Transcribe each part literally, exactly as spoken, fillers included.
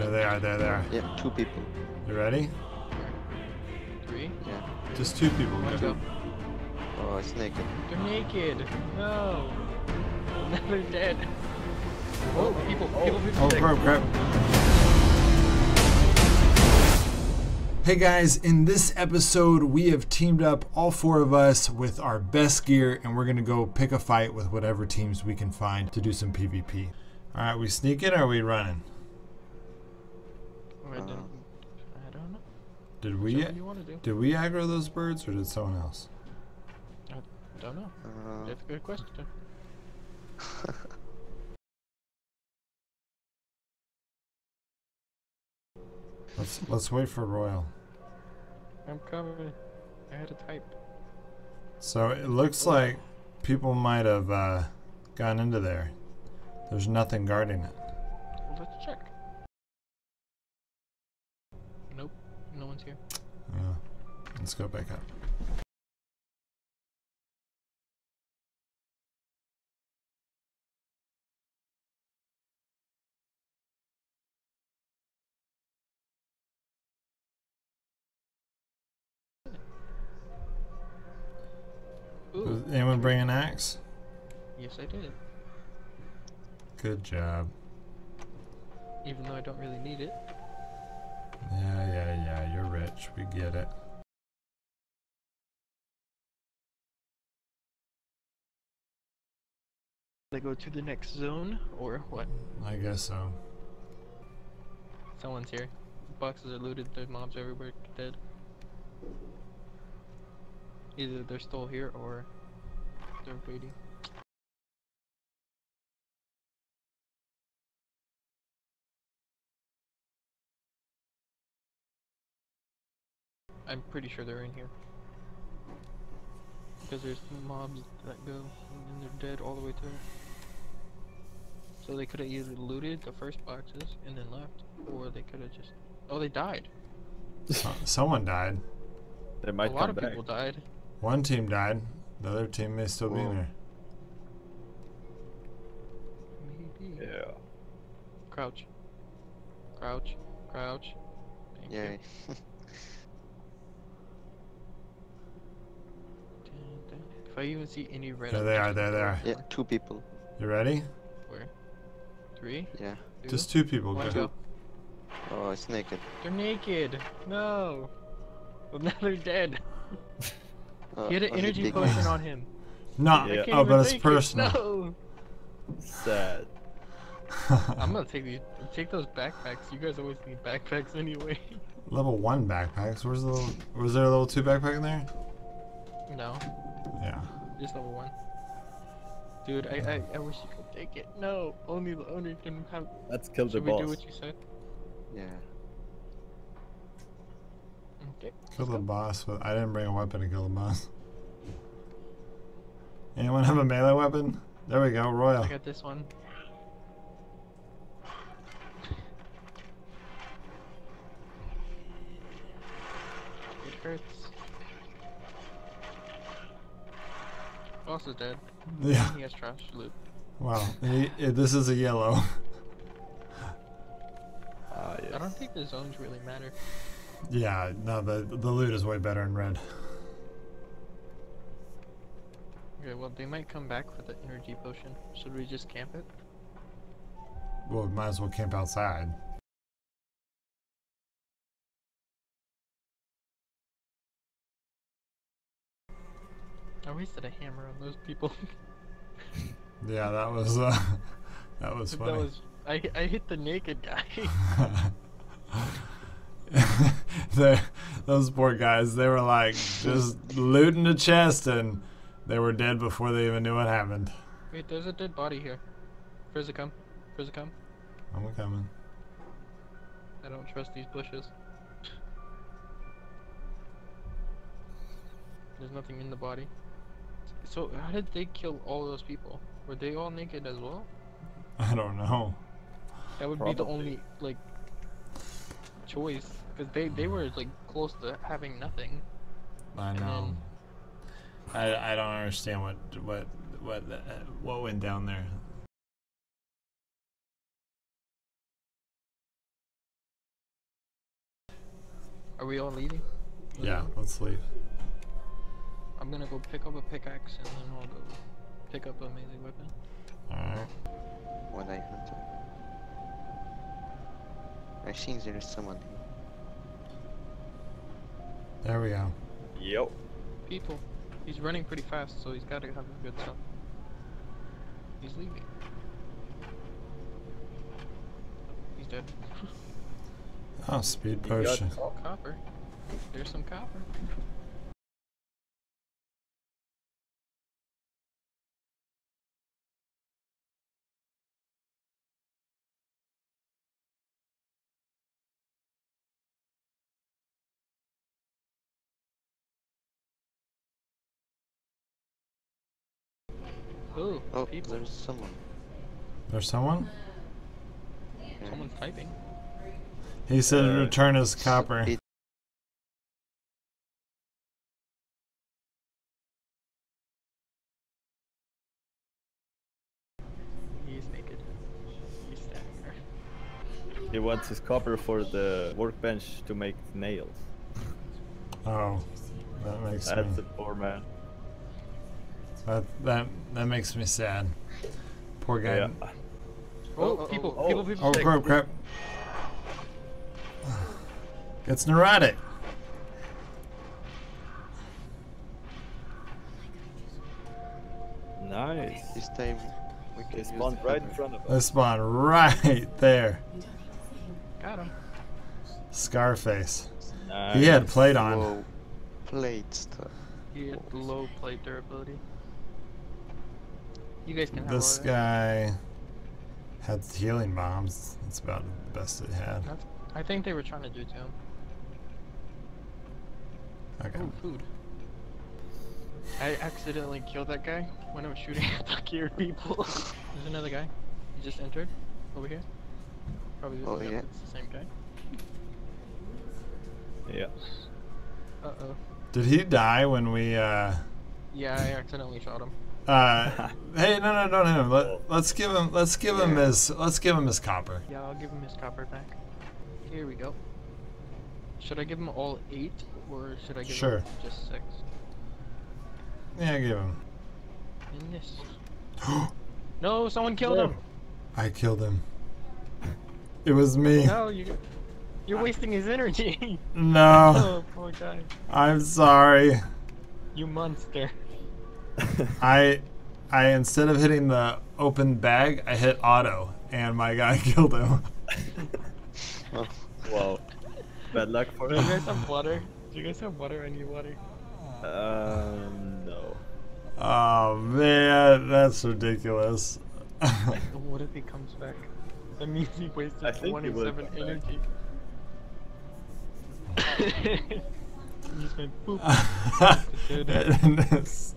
right there up. They are, there they are. Yeah, two people. You ready? Three? Yeah. Just two people. Go. Oh, it's naked. They're naked! No! Now they're dead. Oh, people, oh. people, people. Oh, crap, crap. Hey guys, in this episode, we have teamed up, all four of us, with our best gear, and we're gonna go pick a fight with whatever teams we can find to do some PvP. All right, we sneak in or are we running? I don't know. Did we, did we aggro those birds or did someone else? I don't know. Uh, That's a good question. let's let's wait for Royal. I'm coming. I had a type. So it looks like people might have uh, gone into there. There's nothing guarding it. Well, let's check. Nope, no one's here. Yeah. Let's go back up. Ooh. Did anyone bring an axe? Yes, I did. Good job. Even though I don't really need it. Yeah, yeah, yeah, you're rich. We get it. They go to the next zone, or what? I guess so. Someone's here. Boxes are looted, there's mobs everywhere, dead. Either they're still here, or they're waiting. I'm pretty sure they're in here. Because there's mobs that go, and then they're dead all the way through. So they could have either looted the first boxes and then left, or they could have just... Oh, they died! Someone died. They might A lot come of back. people died. One team died. The other team may still Whoa. be in there. Maybe. Yeah. Crouch. Crouch. Crouch. Thank Yay. you. If I even see any red... There they are, there they are. Yeah, two people. You ready? Where? Three? Yeah. Two? Just two people. One, go. Two. Oh, it's naked. They're naked! No! Well, now they're dead. Uh, he had an energy potion on him. No, yeah. oh, but it's personal. No. Sad. I'm gonna take these, take those backpacks. You guys always need backpacks anyway. Level one backpacks? Where's the little, was there a level two backpack in there? No. Yeah. Just level one. Dude, yeah. I, I I wish you could take it. No, only the owner can have. Let's kill the boss. Should we do what you said? Yeah. Okay. Kill the boss, but I didn't bring a weapon to kill the boss. Anyone have a melee weapon? There we go, Royal. I got this one. It hurts. Boss is dead. Yeah. He has trash loot. Wow. He, this is a yellow. uh, yes. I don't think the zones really matter. Yeah, no, the, the loot is way better in red. Okay, well, they might come back for the energy potion. Should we just camp it? Well, might as well camp outside. I wasted a hammer on those people. Yeah, that was uh, that was funny. That was, I I hit the naked guy. the, those poor guys, they were like just looting the chest, and they were dead before they even knew what happened. Wait, there's a dead body here. Frizzy, come, Frizzy, come. I'm coming. I don't trust these bushes. There's nothing in the body. So how did they kill all those people? Were they all naked as well? I don't know. That would Probably. be the only like choice, because they they were like close to having nothing. I know. Then... I I don't understand what what what uh, what went down there. Are we all leaving? Yeah, let's leave. I'm gonna go pick up a pickaxe and then I'll go pick up a melee weapon. Alright. One night hunter. I've seen there's someone here. There we go. Yep. People. He's running pretty fast, so he's gotta have a good stuff. He's leaving. He's dead. Oh, speed potion. Oh, copper. There's some copper. Ooh, oh, people. There's someone. There's someone? Yeah. Someone's typing. He said to return his copper. He's naked. He's there. He wants his copper for the workbench to make nails. Oh, that makes sense. That's me. A poor man. That that that makes me sad. Poor guy. Yeah. Oh, oh, people, oh, people, people. Oh, oh crap, crap. It's neurotic. Nice. This time we can spawn right in front of us. They spawn right there. Got him. Scarface. Nice. He had plate on. Low plate stuff. He had low plate durability. You guys can. This guy had healing bombs. That's about the best it had. That's, I think they were trying to do to him. Okay. Ooh, food. I accidentally killed that guy when I was shooting at the geared people. There's another guy. He just entered over here. Probably oh, yeah. It's the same guy. Yeah. Uh oh. Did he die when we? uh... Yeah, I accidentally shot him. Uh, hey, no, no, don't hit him. Let, let's give him. Let's give him his. Let's give him his copper. Yeah, I'll give him his copper back. Here we go. Should I give him all eight, or should I give sure. him just six? Yeah, give him. In this. No, someone killed yeah. him. I killed him. It was me. No, you. You're wasting his energy. No. Oh, poor guy. I'm sorry. You monster. I, I instead of hitting the open bag, I hit auto, and my guy killed him. Oh, wow. Bad luck for him. Do you guys have water? Do you guys have water? I need water. Um, no. Oh man, that's ridiculous. What if he comes back? That means he wasted twenty-seven energy. Just went boop. it's,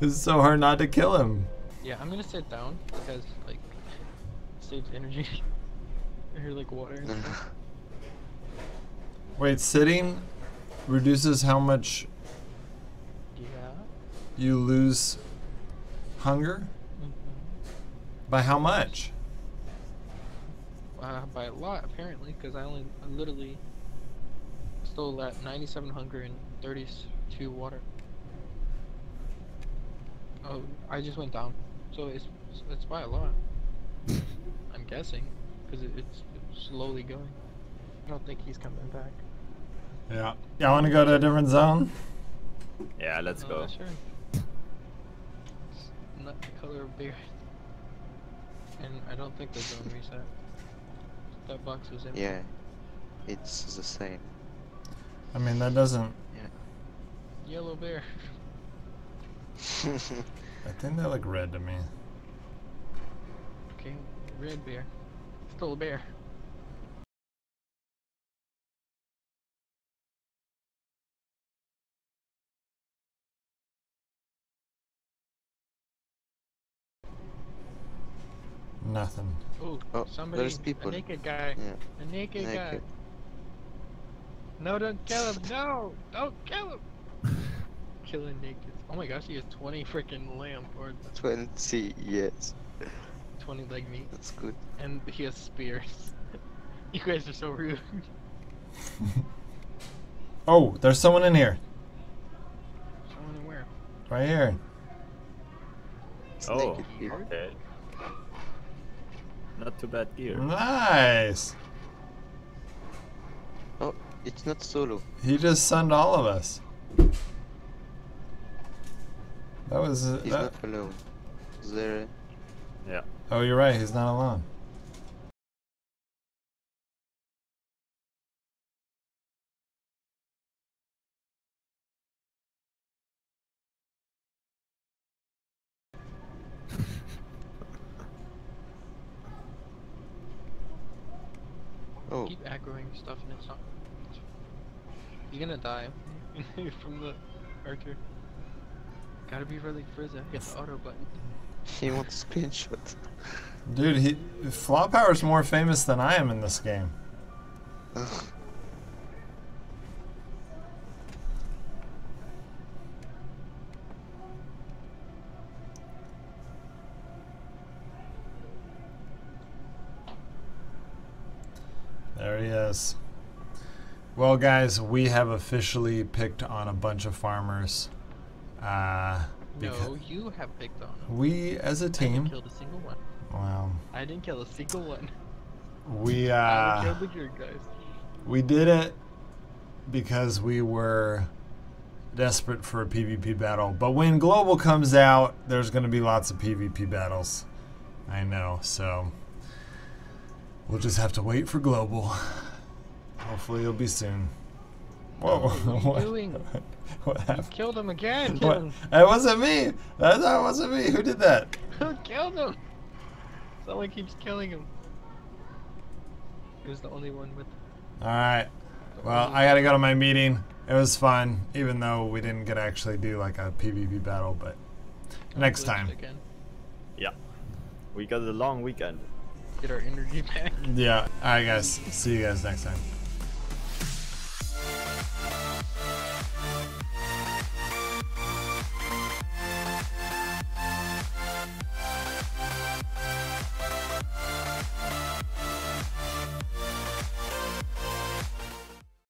it's so hard not to kill him. Yeah, I'm gonna sit down because like it saves energy. I hear like water. Wait, sitting reduces how much? Yeah. You lose hunger. Mm-hmm. By how much? Uh, by a lot apparently, because I only I literally. Still at ninety-seven hunger and thirty-two water. Oh, I just went down. So it's it's by a lot. I'm guessing, because it, it's slowly going. I don't think he's coming back. Yeah. Y'all want to go to a different zone? Yeah, let's uh, go. Sure. It's not the color of beer. And I don't think the zone reset. That box was empty. Yeah, it's the same. I mean, that doesn't... Yeah. Yellow bear. I think they look red to me. Okay, red bear. Still a bear. Nothing. Ooh, oh, somebody, there's people. A naked guy. Yeah. A naked, naked. guy. No, don't kill him! No! Don't kill him! Killing naked. Oh my gosh, he has twenty freaking lamb. Or twenty, yes. twenty leg meat. That's good. And he has spears. You guys are so rude. Oh, there's someone in here. Someone in where? Right here. It's oh, naked here. Okay. Not too bad gear. Nice. Oh, it's not solo. He just sunned all of us. That was. Uh, he's that... not alone. There. Yeah. Oh, you're right. He's not alone. Oh. Keep aggroing stuff and it's not. You're gonna die from the archer. Gotta be really frizzy. Get the auto button. He wants screenshots. Dude, he Flawpower's more famous than I am in this game. Ugh. There he is. Well, guys, we have officially picked on a bunch of farmers. Uh, no, you have picked on them. We, as a team... I didn't kill a single one. Wow. I didn't kill a single one. We, uh... I killed the gear, guys. We did it because we were desperate for a PvP battle. But when Global comes out, there's going to be lots of PvP battles. I know, so... We'll just have to wait for Global. Hopefully it'll be soon. Whoa. What are you doing? What happened? You killed him again. What? It wasn't me. That wasn't me. Who did that? Who killed him? Someone keeps killing him. He was the only one with... Alright. Well, I gotta go to my meeting. It was fun, even though we didn't get to actually do like a PvP battle, but next time. Again. Yeah. We got a long weekend. Get our energy back. Yeah. Alright guys, see you guys next time.